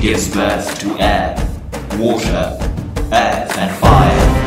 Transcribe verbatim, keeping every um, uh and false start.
She gives birth to air, water, earth and fire.